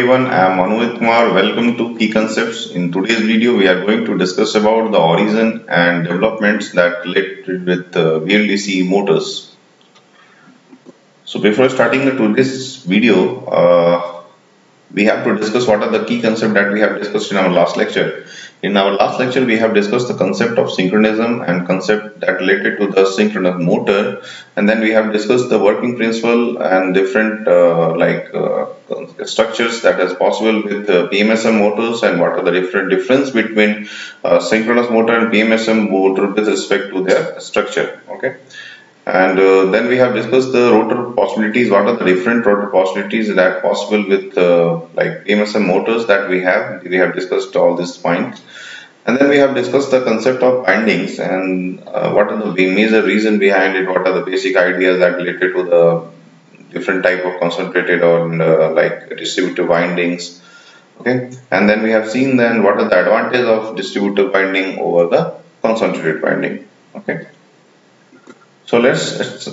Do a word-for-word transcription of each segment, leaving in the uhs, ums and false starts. everyone, I am Manu Kumar. Welcome to Key Concepts. In today's video, we are going to discuss about the origin and developments that led with uh, V L D C motors. So before starting to this video, uh, we have to discuss what are the key concepts that we have discussed in our last lecture. In our last lecture, we have discussed the concept of synchronism and concept that related to the synchronous motor, and then we have discussed the working principle and different uh, like uh, structures that is possible with uh, P M S M motors, and what are the different difference between uh, synchronous motor and P M S M motor with respect to their structure. Okay. And uh, then we have discussed the rotor possibilities. What are the different rotor possibilities that possible with uh, like P M S M motors that we have? We have discussed all these points, and then we have discussed the concept of bindings and uh, what are the major reason behind it. What are the basic ideas that related to the different type of concentrated or uh, like distributive bindings? Okay, and then we have seen then what are the advantages of distributive binding over the concentrated binding. Okay. So let's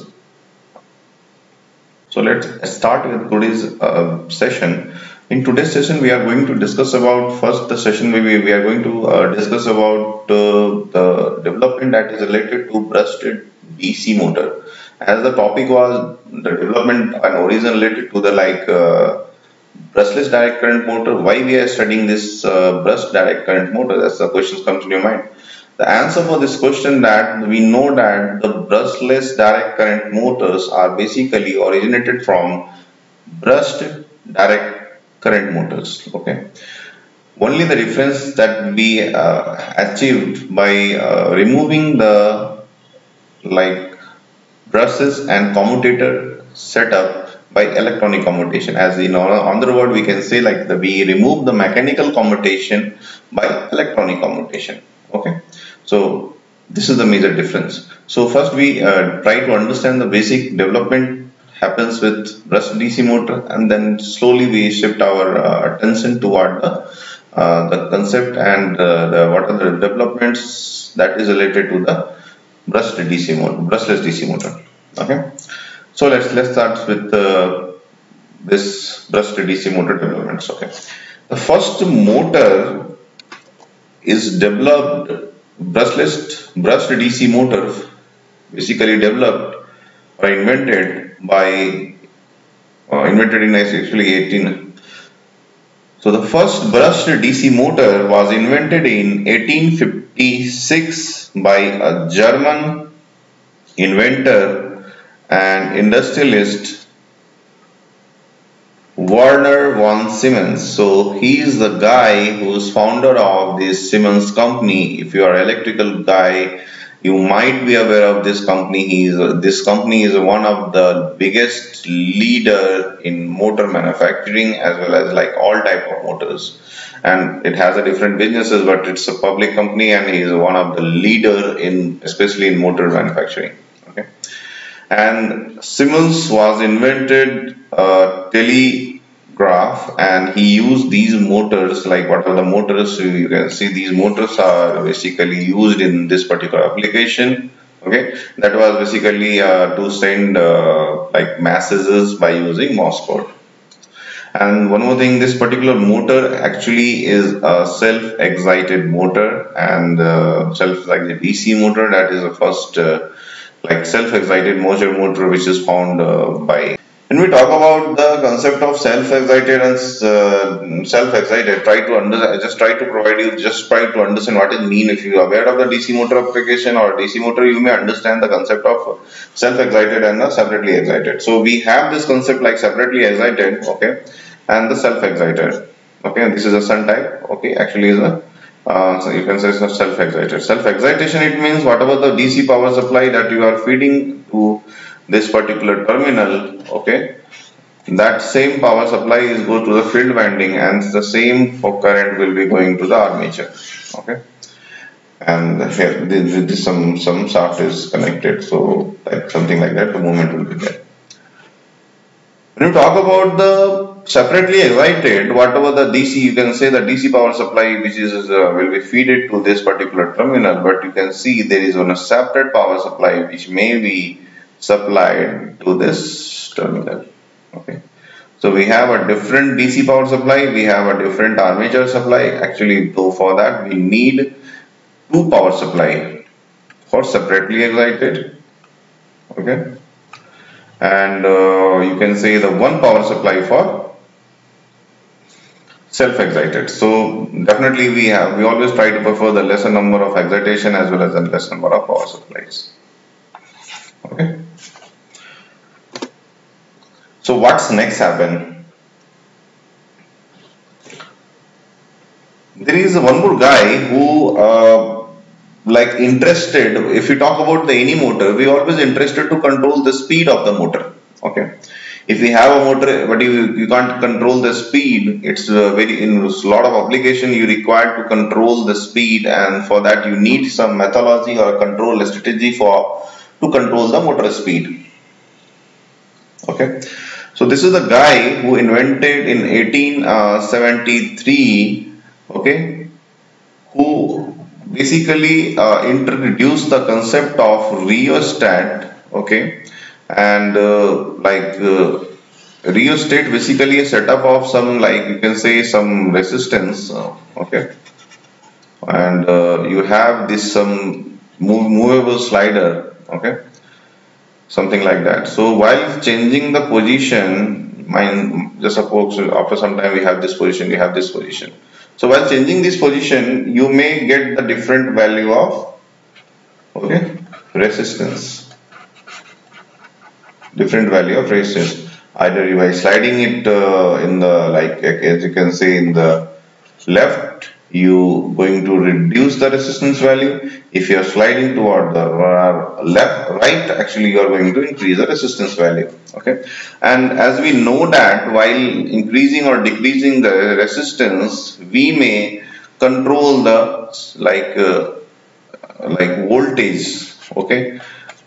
so let's start with today's uh, session. In today's session, we are going to discuss about first the session. Maybe we are going to uh, discuss about uh, the development that is related to brushed D C motor. As the topic was the development and origin related to the like uh, brushless direct current motor. Why we are studying this uh, brushed direct current motor? That's the question comes to your mind. The answer for this question that we know that the brushless direct current motors are basically originated from brushed direct current motors. Okay, only the difference that we uh, achieved by uh, removing the like brushes and commutator setup by electronic commutation, as in another word we can say like the, we remove the mechanical commutation by electronic commutation. Okay, so this is the major difference. So first we uh, try to understand the basic development happens with brushed D C motor, and then slowly we shift our uh, attention toward the, uh, the concept and uh, the, what are the developments that is related to the brushed D C motor, brushless D C motor. Okay, so let's let's start with uh, this brushed D C motor developments. Okay, the first motor is developed brushless brushed D C motor, basically developed or invented by uh, invented in actually eighteen. So the first brushed D C motor was invented in eighteen fifty-six by a German inventor and industrialist, Werner Von Siemens. So he is the guy who is founder of this Siemens company. If you are electrical guy, you might be aware of this company. He is uh, this company is one of the biggest leader in motor manufacturing as well as like all type of motors, and it has a different businesses, but it's a public company and he is one of the leader in especially in motor manufacturing. Okay, and Siemens was invented uh, telegraph, and he used these motors. Like what are the motors? You can see these motors are basically used in this particular application. Okay, that was basically uh, to send uh, like messages by using Morse code. And one more thing, this particular motor actually is a self-excited motor, and uh, self-excited D C motor. That is the first uh, like self-excited motor motor which is found uh, by. When we talk about the concept of self-excited and uh, self-excited, try to under just try to provide you just try to understand what it means. If you are aware of the D C motor application or D C motor, you may understand the concept of self-excited and uh, separately excited. So we have this concept like separately excited, okay, and the self-excited. Okay, and this is a sun type. Okay, actually is a Uh, so you can say it's not self-excited. Self-excitation, it means whatever the D C power supply that you are feeding to this particular terminal, okay, that same power supply is go to the field winding, and the same current will be going to the armature. Okay, and here this some some shaft is connected, so like something like that, the movement will be there. When you talk about the separately excited, whatever the D C, you can say the D C power supply which is uh, will be feeded to this particular terminal, but you can see there is on a separate power supply which may be supplied to this terminal. Okay, So we have a different D C power supply, we have a different armature supply. Actually, though, for that we need two power supply for separately excited. Okay, and uh, you can say the one power supply for self-excited. So definitely we have we always try to prefer the lesser number of excitation as well as the lesser number of power supplies. Okay. So what's next happen? There is one more guy who uh, like interested, if we talk about the any motor, we always interested to control the speed of the motor. Okay. If we have a motor but you, you can't control the speed, it's uh, very in a lot of application you require to control the speed, and for that you need some methodology or control strategy for to control the motor speed. Okay. So this is the guy who invented in eighteen seventy-three, okay, who basically uh, introduced the concept of rheostat, okay, and uh, like uh, rheostat basically a setup of some, like you can say, some resistance, uh, okay, and uh, you have this some move movable slider, okay, something like that. So while changing the position, mine just suppose after some time we have this position, we have this position. So while changing this position, you may get the different value of, okay, resistance, different value of resistance, either by sliding it uh, in the, like as you can say, in the left you going to reduce the resistance value. If you are sliding toward the left, right, actually you are going to increase the resistance value. Okay, and as we know that while increasing or decreasing the resistance, we may control the like uh, like voltage, okay,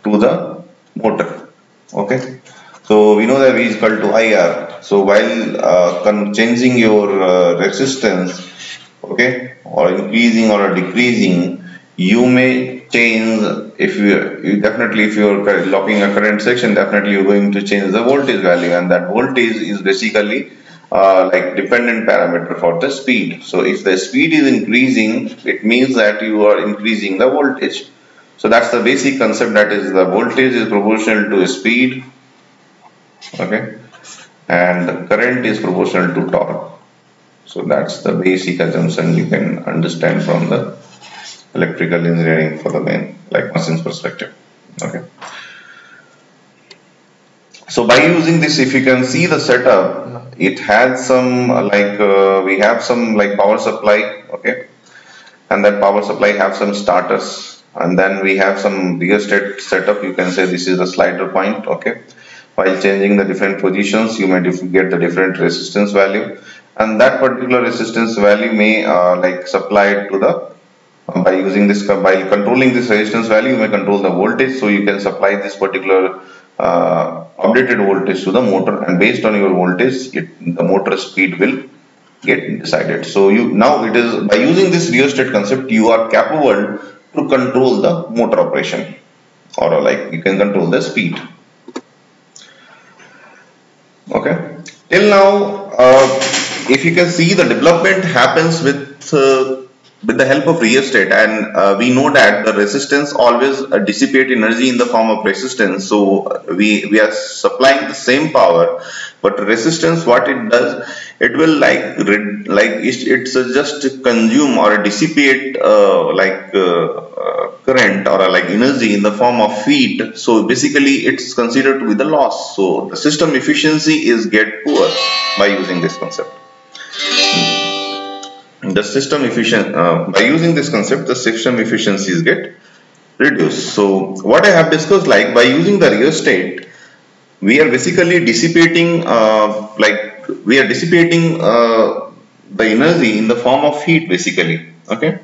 to the motor. Okay, so we know that V is equal to I R. So while uh, changing your uh, resistance, okay, or increasing or decreasing, you may change, if you, you definitely if you are locking a current section, definitely you are going to change the voltage value, and that voltage is basically uh, like dependent parameter for the speed. So if the speed is increasing, it means that you are increasing the voltage. So that's the basic concept, that is the voltage is proportional to speed, okay, and current is proportional to torque. So that's the basic assumption you can understand from the electrical engineering for the main, like machines perspective. Okay. So by using this, if you can see the setup, it has some like uh, we have some like power supply, okay, and that power supply have some starters, and then we have some rheostat setup. You can say this is the slider point, okay. While changing the different positions, you may get the different resistance value, and that particular resistance value may uh, like supply to the uh, by using this by controlling this resistance value, you may control the voltage. So you can supply this particular uh, updated voltage to the motor, and based on your voltage, it, the motor speed will get decided. So you now it is by using this rheostat concept, you are capable to control the motor operation, or like you can control the speed. Okay, till now, uh, if you can see, the development happens with uh, with the help of rheostat, and uh, we know that the resistance always uh, dissipate energy in the form of resistance. So we we are supplying the same power, but resistance, what it does, it will like like it's, it's just consume or dissipate uh, like uh, current or like energy in the form of heat. So basically it's considered to be the loss. So the system efficiency is get poor by using this concept. The system efficient uh, by using this concept, the system efficiencies get reduced. So what I have discussed, like by using the rheostat, we are basically dissipating uh, like we are dissipating uh, the energy in the form of heat basically, okay,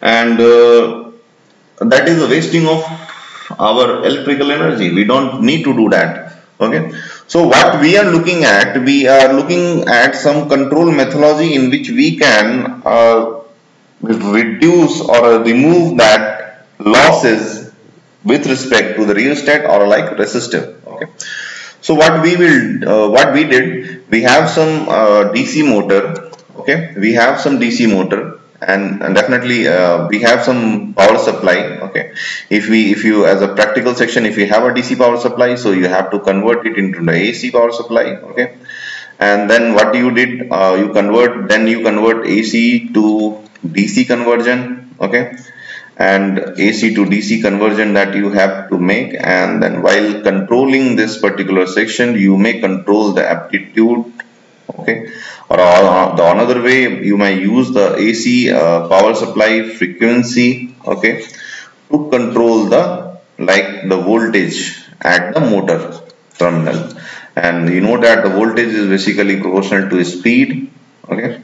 and uh, that is the wasting of our electrical energy. We don't need to do that. Okay, so what we are looking at, we are looking at some control methodology in which we can uh, reduce or remove that losses with respect to the rheostat or like resistor. Okay, So what we will, uh, what we did, we have some uh, D C motor. Okay, we have some D C motor, and, and definitely uh, we have some power supply. Okay, if we, if you, as a practical section, if you have a D C power supply, so you have to convert it into the A C power supply. Okay, and then what you did, uh, you convert, then you convert A C to D C conversion. Okay. And A C to D C conversion that you have to make, and then while controlling this particular section, you may control the amplitude. Okay, or the another way, you may use the A C uh, power supply frequency. Okay, to control the like the voltage at the motor terminal, and you know that the voltage is basically proportional to speed. Okay.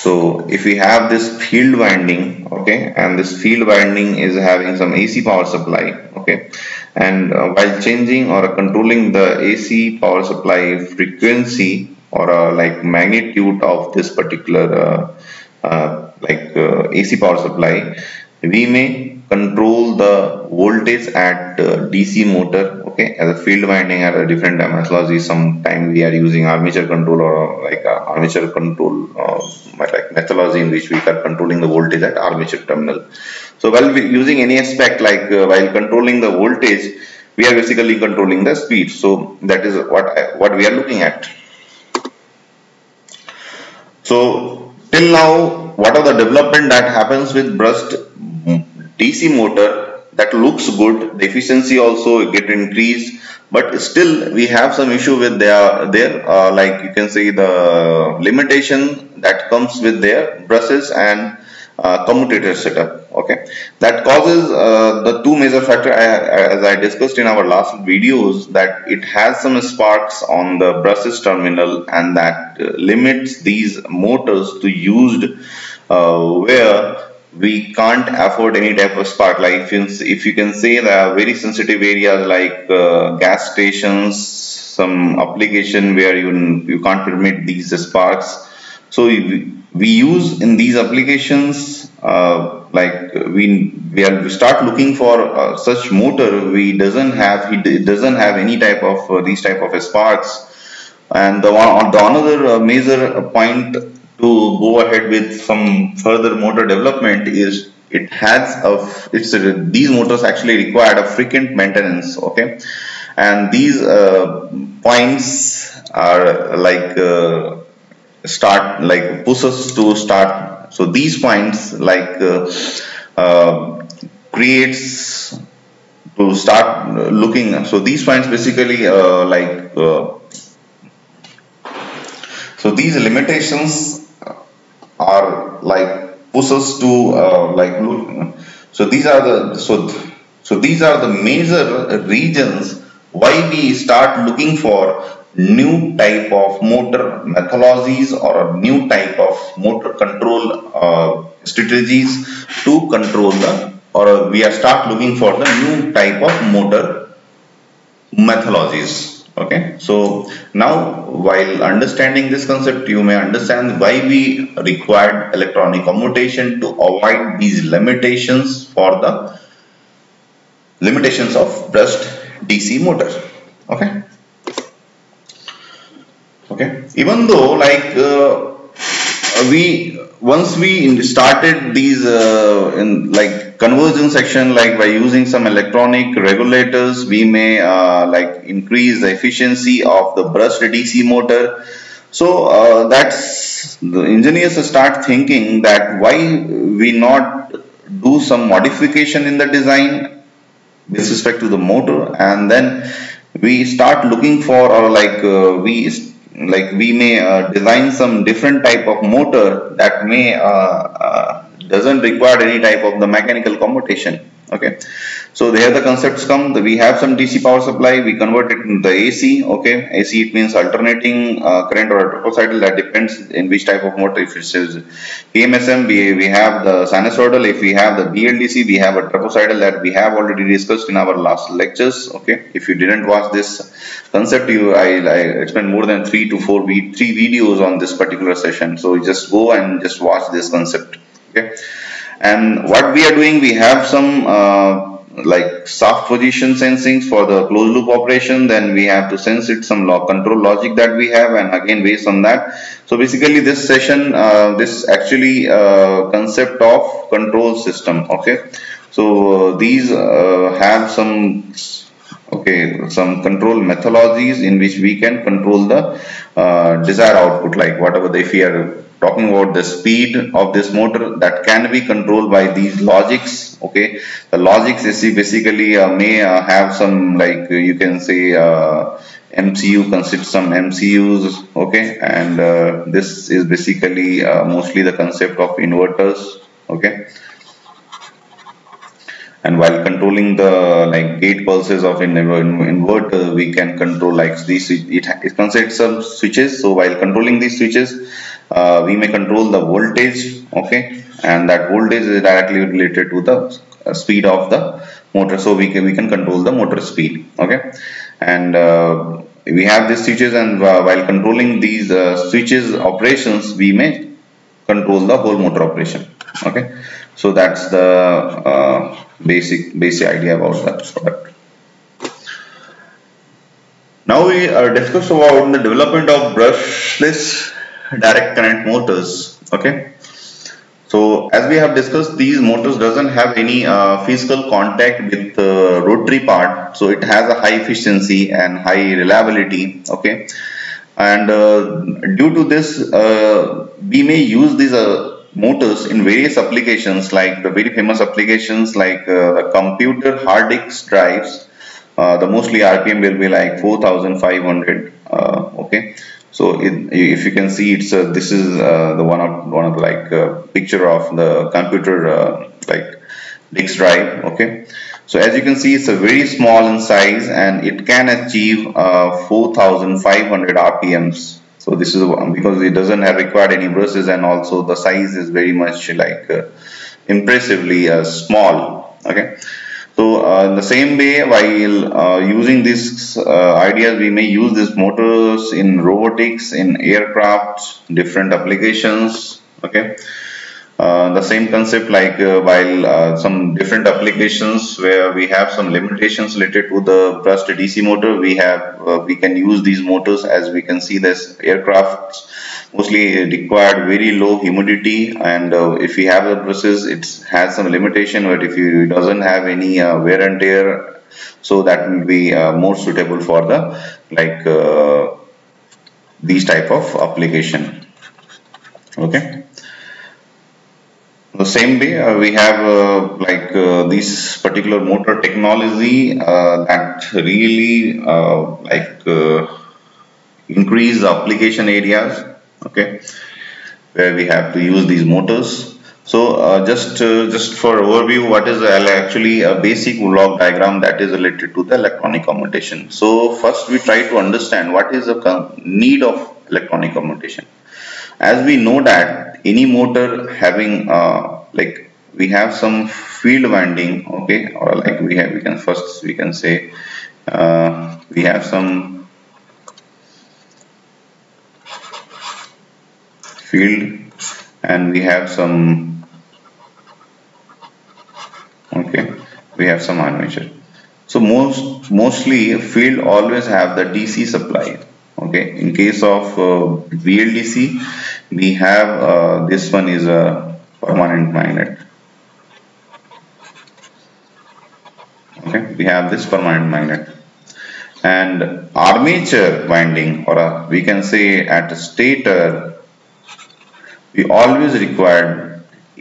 So if we have this field winding, okay, and this field winding is having some A C power supply, okay, and uh, while changing or controlling the A C power supply frequency or uh, like magnitude of this particular uh, uh, like uh, A C power supply, we may control the voltage at uh, D C motor, okay, as a field winding at a different methodology. Sometimes we are using armature control or like uh, armature control uh, like methodology in which we are controlling the voltage at armature terminal. So while using any aspect like uh, while controlling the voltage, we are basically controlling the speed. So that is what I, what we are looking at. So till now, what are the development that happens with brushed D C motor? That looks good, the efficiency also get increased, but still we have some issue with their, their uh, like you can say the limitation that comes with their brushes and uh, commutator setup. Okay, that causes uh, the two major factor I, as I discussed in our last videos, that it has some sparks on the brushes terminal, and that uh, limits these motors to used uh, where we can't afford any type of spark. Like if you can say there are very sensitive areas like uh, gas stations, some application where you you can't permit these sparks. So we, we use in these applications uh, like we we, are, we start looking for uh, such motor. We doesn't have it doesn't have any type of uh, these type of sparks. And the one the another major point to go ahead with some further motor development is it has a it's a, these motors actually required a frequent maintenance. Okay, and these uh, points are like uh, start like pushes to start. So these points like uh, uh, creates to start looking. So these points basically uh, like uh, so these limitations are like pushes to uh, like look. So these are the so so these are the major reasons why we start looking for new type of motor methodologies or a new type of motor control uh, strategies to control the, or we are start looking for the new type of motor methodologies. Okay, so now while understanding this concept, you may understand why we required electronic commutation to avoid these limitations for the limitations of brushed D C motor. Okay, okay. Even though like uh, we once we started these uh, in like conversion section, like by using some electronic regulators, we may uh, like increase the efficiency of the brushed D C motor. So uh, that's the engineers start thinking that why we not do some modification in the design with respect to the motor, and then we start looking for or like uh, we like we may uh, design some different type of motor that may uh, uh, doesn't require any type of the mechanical commutation. Okay, so there the concepts come. We have some D C power supply, we convert it into the A C. Okay, A C it means alternating uh, current or electrocycle, that depends in which type of motor. If it says P M S M, we, we have the sinusoidal. If we have the B L D C, we have a trapezoidal, that we have already discussed in our last lectures. Okay, if you didn't watch this concept, you I, I spent more than three to four three videos on this particular session, so just go and just watch this concept. Okay, and what we are doing, we have some uh, like soft position sensings for the closed loop operation. Then we have to sense it some log control logic that we have, and again based on that. So basically this session, uh, this actually uh, concept of control system. Okay, so uh, these uh, have some okay some control methodologies in which we can control the uh, desired output, like whatever the, if we are talking about the speed of this motor, that can be controlled by these logics. Okay, the logics is basically uh, may uh, have some, like you can say uh, M C U consists some M C Us. Okay, and uh, this is basically uh, mostly the concept of inverters. Okay, and while controlling the like gate pulses of an inverter, we can control like these, it, it consists of switches. So while controlling these switches, Uh, we may control the voltage, okay, and that voltage is directly related to the uh, speed of the motor. So we can we can control the motor speed, okay, and uh, we have these switches, and uh, while controlling these uh, switches operations, we may control the whole motor operation, okay. So that's the uh, basic basic idea about that product. Now we are discussing about the development of brushless direct current motors. Okay, so as we have discussed, these motors doesn't have any uh, physical contact with the uh, rotary part, so it has a high efficiency and high reliability. Okay, and uh, due to this uh, we may use these uh, motors in various applications, like the very famous applications like uh, computer hard disk drives. Uh, the mostly R P M will be like four thousand five hundred. Uh, okay, so it, if you can see, it's uh, this is uh, the one of one of the, like uh, picture of the computer uh, like disk drive. Okay, so as you can see, it's a very small in size and it can achieve uh, four thousand five hundred R P Ms. So this is one, because it doesn't have required any brushes, and also the size is very much like uh, impressively uh, small. Okay. So uh, in the same way, while uh, using these uh, ideas, we may use these motors in robotics, in aircraft, different applications. Okay, uh, the same concept, like uh, while uh, some different applications where we have some limitations related to the brushed D C motor, we have uh, we can use these motors. As we can see, this aircraft mostly required very low humidity, and uh, if you have the brushes, it has some limitation, but if you doesn't have any uh, wear and tear, so that will be uh, more suitable for the like uh, these type of application. Okay, the same way uh, we have uh, like uh, this particular motor technology uh, that really uh, like uh, increase the application areas. Okay, where we have to use these motors. So uh, just uh, just for overview, what is actually a basic block diagram that is related to the electronic commutation. So first we try to understand what is the need of electronic commutation. As we know that any motor having uh, like we have some field winding, okay, or like we have we can first we can say uh, we have some field, and we have some okay we have some armature. So most mostly field always have the D C supply. Okay, in case of uh, V L D C, we have uh, this one is a permanent magnet. Okay, we have this permanent magnet, and armature winding, or a, we can say at a stator, we always required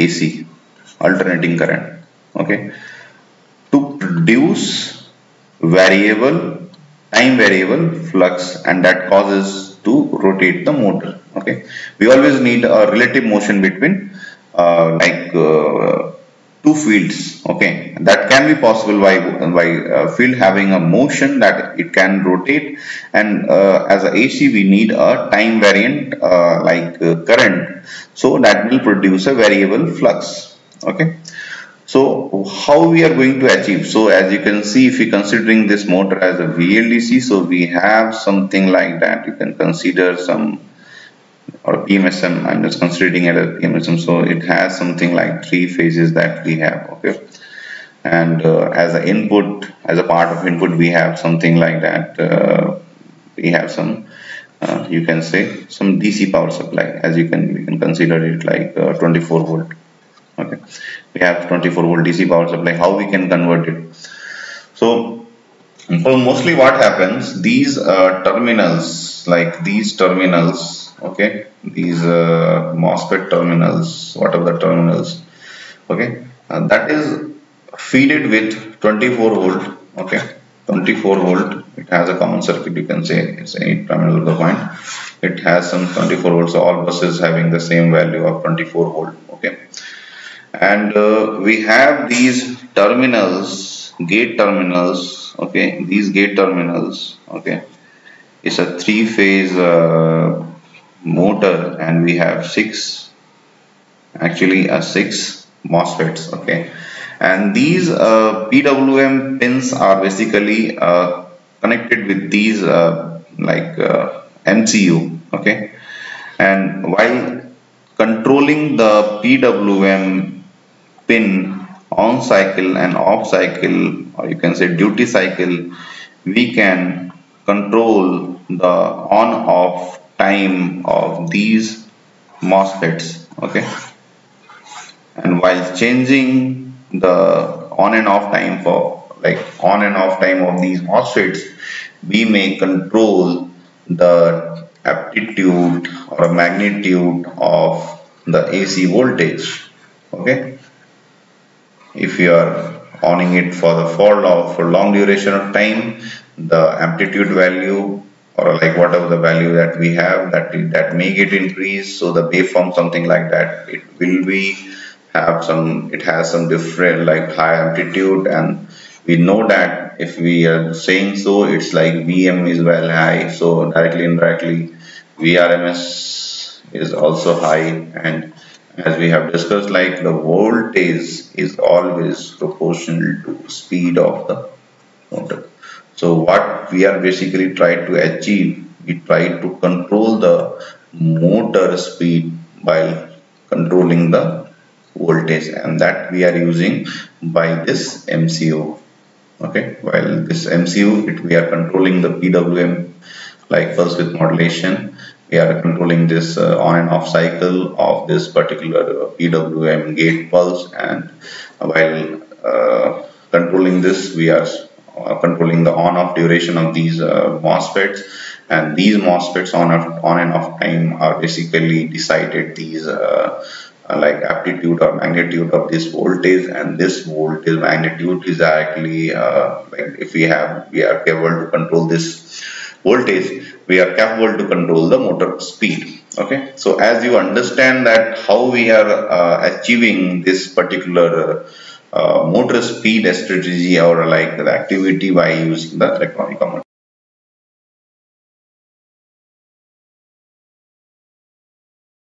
A C, alternating current, okay, to produce variable time variable flux, and that causes to rotate the motor. Okay, we always need a relative motion between uh, like uh, two fields. Okay, that can be possible by by uh, field having a motion that it can rotate, and uh, as a A C we need a time variant uh, like uh, current, so that will produce a variable flux. Okay, so how we are going to achieve? So as you can see, if you considering this motor as a V L D C, so we have something like that. You can consider some, or P M S M, I'm just considering it as P M S M, so it has something like three phases that we have. Okay, and uh, as an input, as a part of input, we have something like that. Uh, we have some, uh, you can say, some D C power supply, as you can we can consider it like uh, twenty-four volt. Okay, we have twenty-four volt D C power supply. How we can convert it? So, so mostly what happens? These uh, terminals, like these terminals, okay, these uh, MOSFET terminals, whatever the terminals, okay, uh, that is feeded with twenty-four volt. Okay, twenty-four volt. It has a common circuit. You can say it's any terminal of the point. It has some twenty-four volts. So all buses having the same value of twenty-four volt. Okay, and uh, we have these terminals, gate terminals. Okay, these gate terminals. Okay, it's a three-phase uh, motor, and we have six, actually, a uh, six MOSFETs. Okay. And these uh, P W M pins are basically uh, connected with these uh, like uh, M C U, okay. And while controlling the P W M pin on cycle and off cycle, or you can say duty cycle, we can control the on-off time of these MOSFETs, okay. And while changing the on and off time for like on and off time of these MOSFETs, we may control the amplitude or magnitude of the A C voltage. Okay, if you are owning it for the fall off for long duration of time, the amplitude value or like whatever the value that we have, that that may get increased. So the waveform, something like that, it will be have some, it has some different like high amplitude, and we know that if we are saying so, it's like V M is well high, so directly indirectly V R M S is also high. And as we have discussed, like the voltage is always proportional to speed of the motor. So what we are basically trying to achieve, we try to control the motor speed by controlling the voltage, and that we are using by this M C U. Okay, while this M C U, it we are controlling the P W M, like first with modulation, we are controlling this uh, on and off cycle of this particular uh, P W M gate pulse, and while uh, controlling this, we are uh, controlling the on off duration of these uh, MOSFETs, and these MOSFETs on off, on and off time are basically decided these uh, like amplitude or magnitude of this voltage, and this voltage magnitude is actually uh, like if we have we are capable to control this voltage, we are capable to control the motor speed. Okay, so as you understand that how we are uh, achieving this particular uh, motor speed strategy or like the activity by using the electronic component.